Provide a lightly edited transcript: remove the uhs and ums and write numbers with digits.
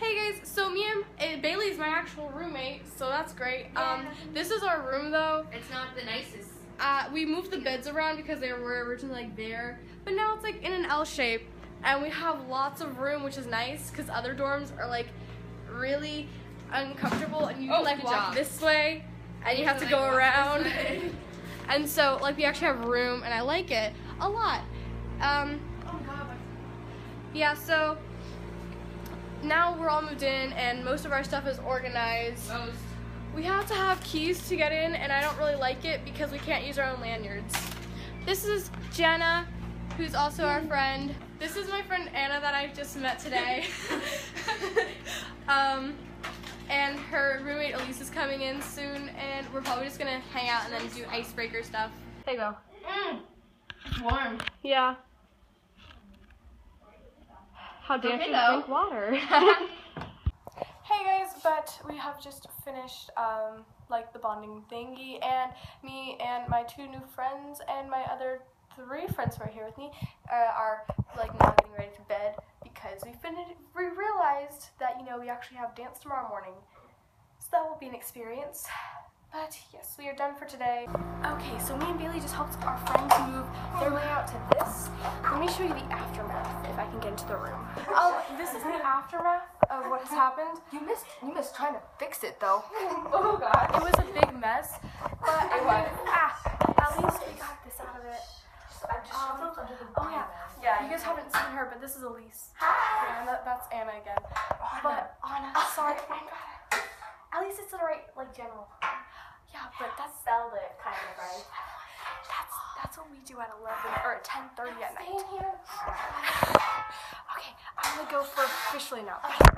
Hey guys, so me and Bailey's my actual roommate, so that's great. This is our room though. It's not the nicest. We moved the beds around because they were originally like there, but now it's like in an L shape, and we have lots of room, which is nice because other dorms are like really uncomfortable, and you like walk this way, and you have to go around. And so like we actually have room, and I like it a lot. Yeah, so now we're all moved in, and most of our stuff is organized. We have to have keys to get in, and I don't really like it because we can't use our own lanyards. This is Jenna, who's also our friend. This is my friend Anna that I just met today. And her roommate Elise is coming in soon, and we're probably just gonna hang out and then do icebreaker stuff. There you go. It's warm. Yeah. How dare you drink water? Hey guys, but we have just finished like the bonding thingy, and me and my two new friends and my other three friends who are here with me are like now getting ready to bed because we realized that, you know, we actually have dance tomorrow morning, so that will be an experience. But yes, we are done for today. Okay, so me and Bailey just helped our friends move their way out to this. Let me show you the aftermath if I can get into the room. Oh, this is the aftermath of what has happened. You missed trying to fix it though. Oh god, it was a big mess, but it was. At least we got this out of it. I'm just oh yeah, you guys haven't seen her, but this is Elise. Hi. And that's Anna again. Anna. But Anna, sorry. Oh my god. At least it's the right, like, general. Yeah, but that's Zelda kind of, right? That's what we do at 11 or at 10:30 at night. Here. Okay, I'm gonna go for officially now. Okay.